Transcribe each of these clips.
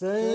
Sumpah.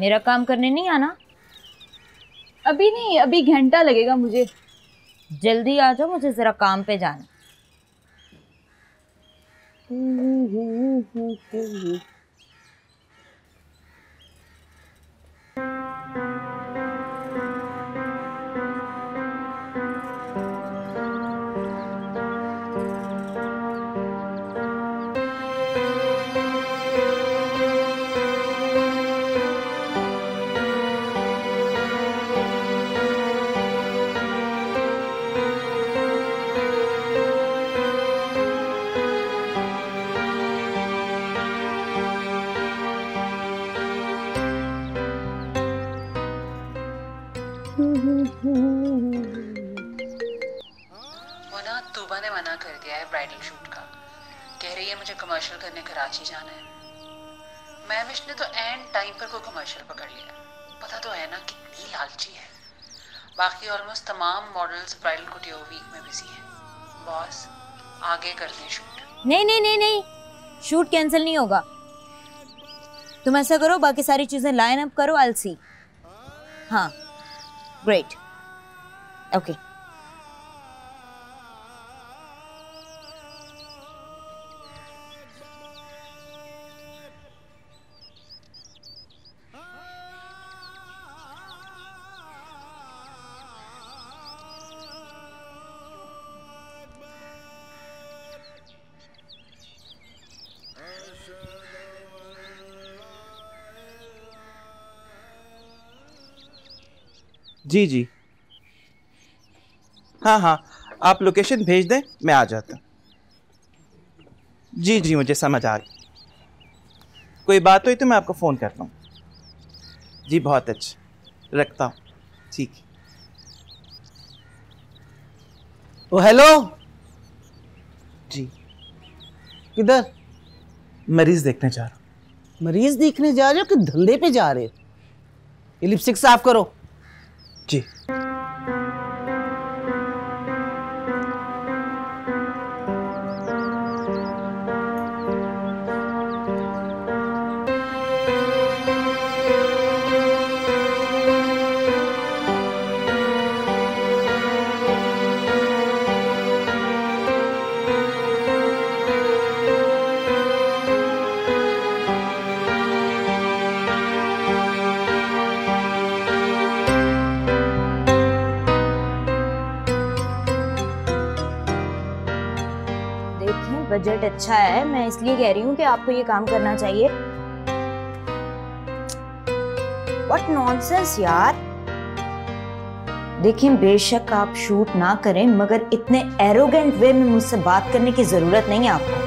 मेरा काम करने नहीं आना? अभी नहीं, अभी घंटा लगेगा मुझे। जल्दी आ जाओ, मुझे जरा काम पे जाना। कमर्शियल करने कराची जाना है। मैं विष्णु तो एंड टाइम पर कोई कमर्शियल पकड़ लिया। पता तो है ना कितनी लालची है। बाकी ऑलमोस्ट तमाम मॉडल्स ब्राइडल कुटिया वीक में बिजी हैं। बॉस आगे कर दें शूट। नहीं नहीं नहीं नहीं, शूट कैंसिल नहीं होगा। तुम ऐसा करो, बाकी सारी चीजें लाइन अप करो। I will see. हाँ ग्रेट, ओके। जी जी हाँ हाँ, आप लोकेशन भेज दें, मैं आ जाता हूँ। जी जी मुझे समझ आ गई। कोई बात हुई तो मैं आपको फ़ोन करता हूँ। जी बहुत अच्छा, रखता हूँ। ठीक है। ओ हेलो जी, किधर? मरीज़ देखने जा रहा हूँ। मरीज़ देखने जा रहे हो कि धंधे पे जा रहे हो? ये लिपस्टिक साफ करो। जी बजट अच्छा है, मैं इसलिए कह रही हूँ कि आपको ये काम करना चाहिए। व्हाट नॉनसेंस यार। देखिए, बेशक आप शूट ना करें, मगर इतने एरोगेंट वे में मुझसे बात करने की जरूरत नहीं है आपको।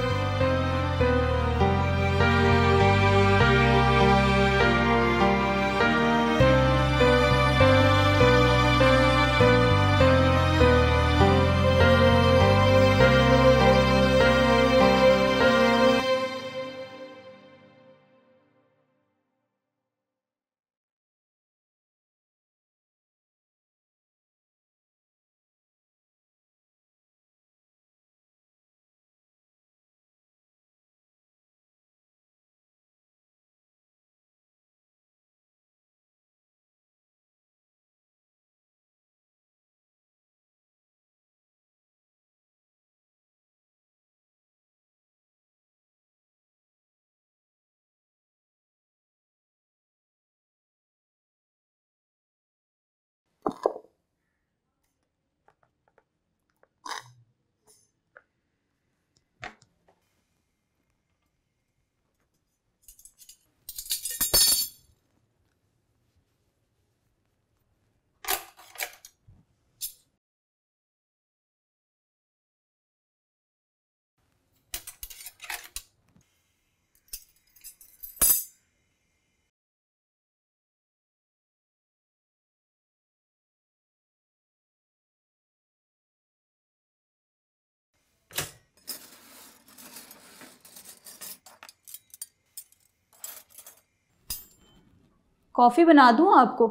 कॉफी बना दूं आपको?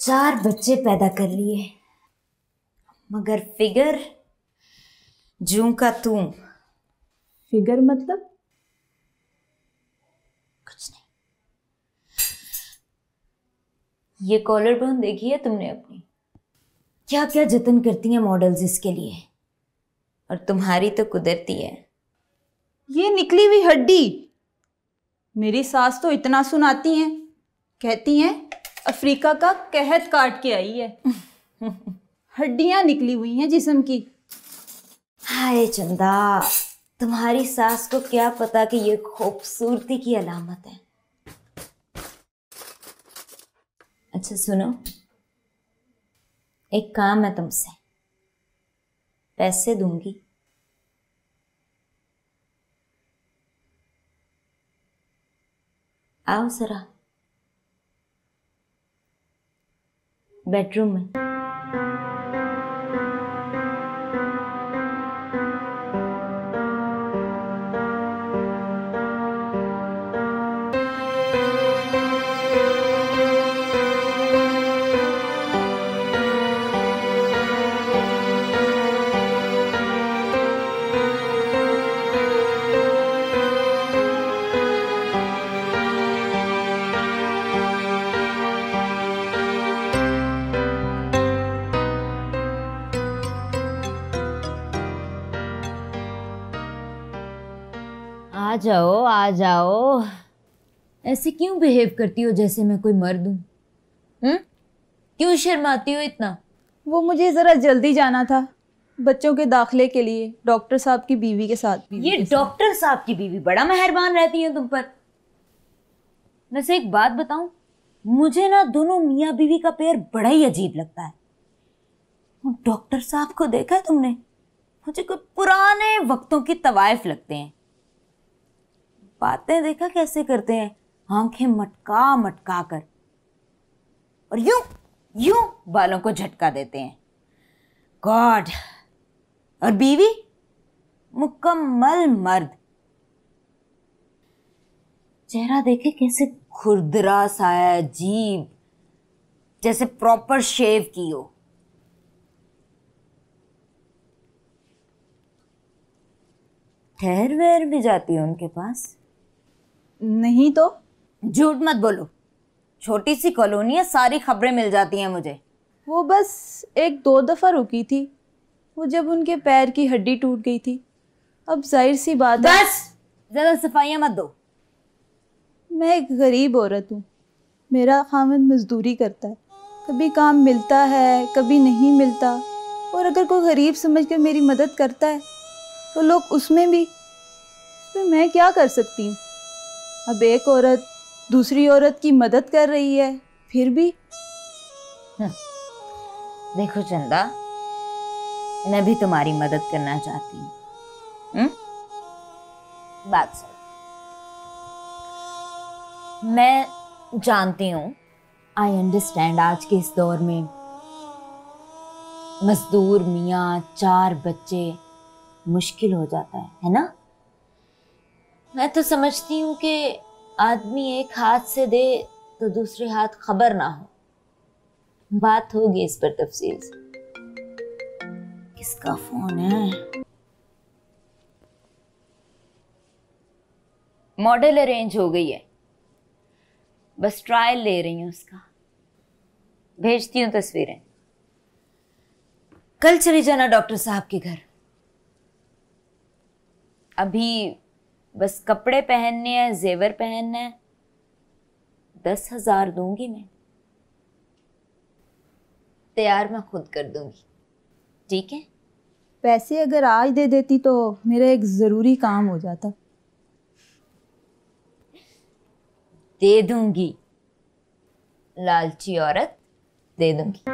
चार बच्चे पैदा कर लिए, मगर फिगर जूं का तूं। फिगर मतलब? कुछ नहीं। ये कॉलर बोन देखी है तुमने अपनी? क्या क्या जतन करती हैं मॉडल्स इसके लिए, और तुम्हारी तो कुदरती है। ये निकली हुई हड्डी, मेरी सास तो इतना सुनाती हैं, कहती हैं अफ्रीका का कहत काट के आई है। हड्डियां निकली हुई हैं जिस्म की। हाय चंदा, तुम्हारी सास को क्या पता कि ये खूबसूरती की अलामत है। अच्छा सुनो, एक काम है तुमसे, पैसे दूंगी। आओ जरा बेडरूम में। आ जाओ आ जाओ, ऐसे क्यों बिहेव करती हो जैसे मैं कोई मर्द हूँ? क्यों शर्माती हो इतना? वो मुझे ज़रा जल्दी जाना था बच्चों के दाखिले के लिए, डॉक्टर साहब की बीवी के साथ। ये डॉक्टर साहब की बीवी बड़ा मेहरबान रहती है तुम पर। वैसे एक बात बताऊं, मुझे ना दोनों मियाँ बीवी का पेयर बड़ा ही अजीब लगता है। डॉक्टर साहब को देखा है तुमने? मुझे कोई पुराने वक्तों की तवायफ लगते हैं। बातें देखा कैसे करते हैं, आंखें मटका मटका कर, और यूं यूं बालों को झटका देते हैं। गॉड! और बीवी मुकम्मल मर्द। चेहरा देखे कैसे खुरदरा सा है, जीभ जैसे प्रॉपर शेव की हो। ठहर वहर भी जाती है उनके पास? नहीं तो। झूठ मत बोलो, छोटी सी कॉलोनी है, सारी खबरें मिल जाती हैं मुझे। वो बस एक दो दफ़ा रुकी थी, वो जब उनके पैर की हड्डी टूट गई थी। अब जाहिर सी बात है। बस ज़्यादा सफाइयाँ मत दो। मैं एक गरीब औरत हूँ, मेरा खामद मजदूरी करता है, कभी काम मिलता है कभी नहीं मिलता, और अगर कोई गरीब समझ कर मेरी मदद करता है तो लोग उसमें मैं क्या कर सकती हूँ। अब एक औरत दूसरी औरत की मदद कर रही है फिर भी। देखो चंदा, मैं भी तुम्हारी मदद करना चाहती हूँ, बात सही। मैं जानती हूँ, आई अंडरस्टैंड, आज के इस दौर में मजदूर मियाँ 4 बच्चे मुश्किल हो जाता है ना। मैं तो समझती हूँ कि आदमी एक हाथ से दे तो दूसरे हाथ खबर ना हो। बात होगी इस पर तफसील से। किसका फोन है? मॉडल अरेंज हो गई है, बस ट्रायल ले रही हूँ उसका, भेजती हूँ तस्वीरें। कल चले जाना डॉक्टर साहब के घर। अभी बस कपड़े पहनने हैं, जेवर पहनना है। 10,000 दूंगी मैं, तैयार मैं खुद कर दूंगी, ठीक है? पैसे अगर आज दे देती तो मेरा एक ज़रूरी काम हो जाता। दे दूंगी, लालची औरत, दे दूंगी।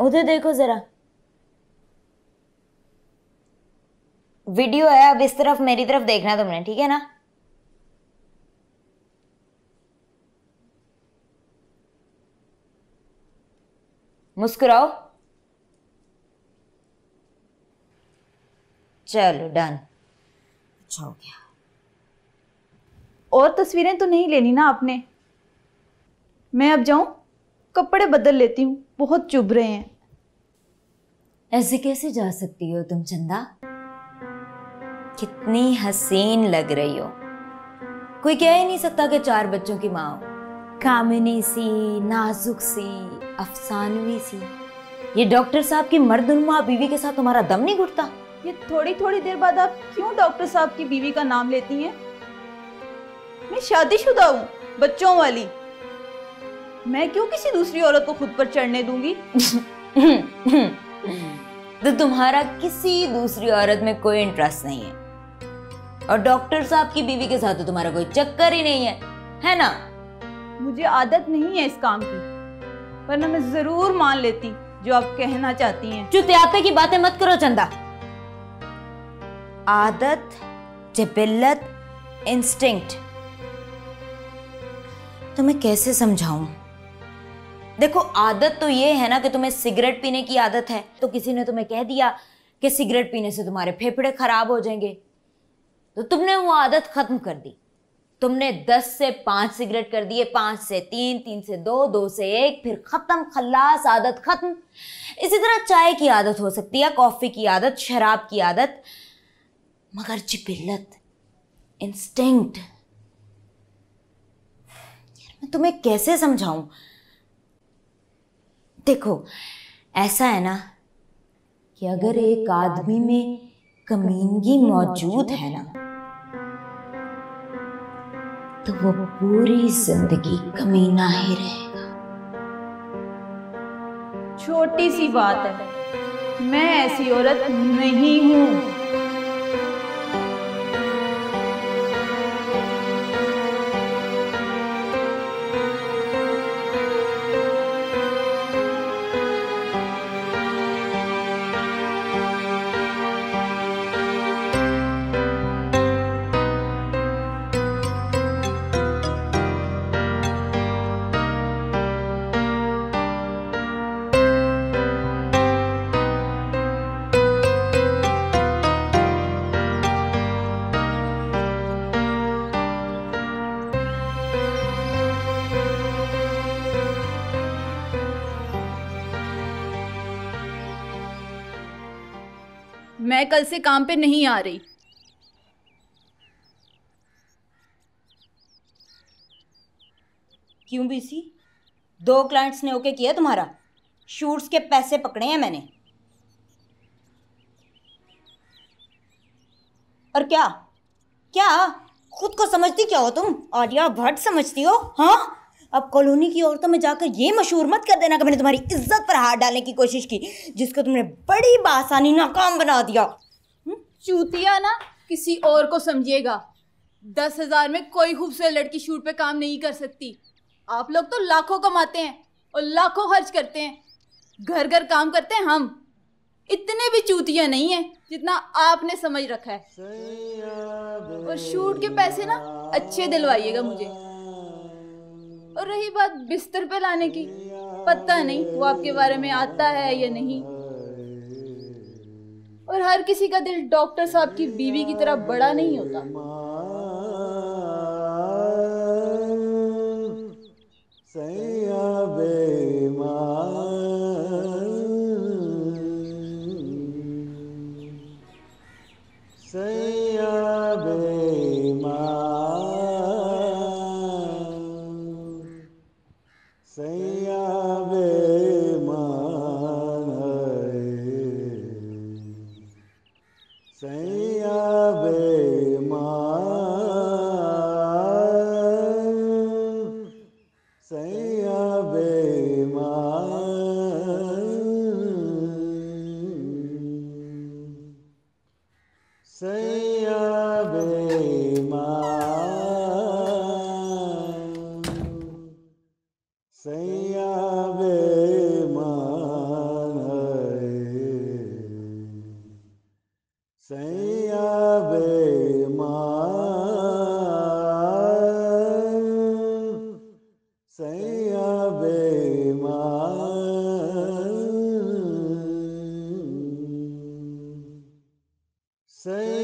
उधर देखो जरा, वीडियो है। अब इस तरफ, मेरी तरफ देखना तुमने, ठीक है ना? मुस्कुराओ। चलो डन, अच्छा हो गया। और तस्वीरें तो नहीं लेनी ना आपने? मैं अब जाऊं, कपड़े बदल लेती हूँ, बहुत चुभ रहे हैं। ऐसे कैसे जा सकती हो तुम चंदा? कितनी हसीन लग रही हो, कोई कह ही नहीं सकता कि 4 बच्चों की माँ हो। कामिनी सी, नाजुक सी, अफसानवी सी। ये डॉक्टर साहब की मर्दनुमा बीवी के साथ तुम्हारा दम नहीं घुटता? ये थोड़ी थोड़ी देर बाद आप क्यों डॉक्टर साहब की बीवी का नाम लेती हैं? मैं शादीशुदा हूँ, बच्चों वाली, मैं क्यों किसी दूसरी औरत को खुद पर चढ़ने दूंगी? तो तुम्हारा किसी दूसरी औरत में कोई इंटरेस्ट नहीं है, और डॉक्टर साहब की बीवी के साथ तो तुम्हारा कोई चक्कर ही नहीं है, है ना? मुझे आदत नहीं है इस काम की, वरना मैं जरूर मान लेती जो आप कहना चाहती हैं। चुतियाते की बातें मत करो चंदा। आदत, जबिल्लत, इंस्टिंक्ट, तो मैं कैसे समझाऊं? देखो, आदत तो ये है ना कि तुम्हें सिगरेट पीने की आदत है, तो किसी ने तुम्हें कह दिया कि सिगरेट पीने से तुम्हारे फेफड़े खराब हो जाएंगे, तो तुमने वो आदत खत्म कर दी। तुमने 10 से 5 सिगरेट कर दिए, 5 से 3, 3 से 2, 2 से 1, फिर खत्म, खल्लास, आदत खत्म। इसी तरह चाय की आदत हो सकती है, कॉफी की आदत, शराब की आदत, मगर जिबिल्लत, इंस्टिंक्ट, तुम्हें कैसे समझाऊं? देखो, ऐसा है ना कि अगर एक आदमी में कमीनगी मौजूद है ना, तो वो पूरी जिंदगी कमीना ही रहेगा। छोटी सी बात है, मैं ऐसी औरत नहीं हूं। मैं कल से काम पे नहीं आ रही। क्यों बीसी? 2 क्लाइंट्स ने ओके किया तुम्हारा? शूट्स के पैसे पकड़े हैं मैंने। और क्या क्या खुद को समझती क्या हो तुम? आलिया भट्ट समझती हो? हाँ, अब कॉलोनी की औरतों में जाकर ये मशहूर मत कर देना कि मैंने तुम्हारी इज्जत पर हाथ डालने की कोशिश की, जिसको तुमने बड़ी बासानी नाकाम बना दिया। चूतिया ना किसी और को समझिएगा। 10,000 में कोई खूबसूरत लड़की शूट पे काम नहीं कर सकती। आप लोग तो लाखों कमाते हैं और लाखों खर्च करते हैं। घर घर काम करते हैं हम। इतने भी चूतिया नहीं है जितना आपने समझ रखा है। और शूट के पैसे ना अच्छे दिलवाइएगा मुझे। और रही बात बिस्तर पे लाने की, पता नहीं वो आपके बारे में आता है या नहीं। और हर किसी का दिल डॉक्टर साहब की बीवी की तरह बड़ा नहीं होता। Say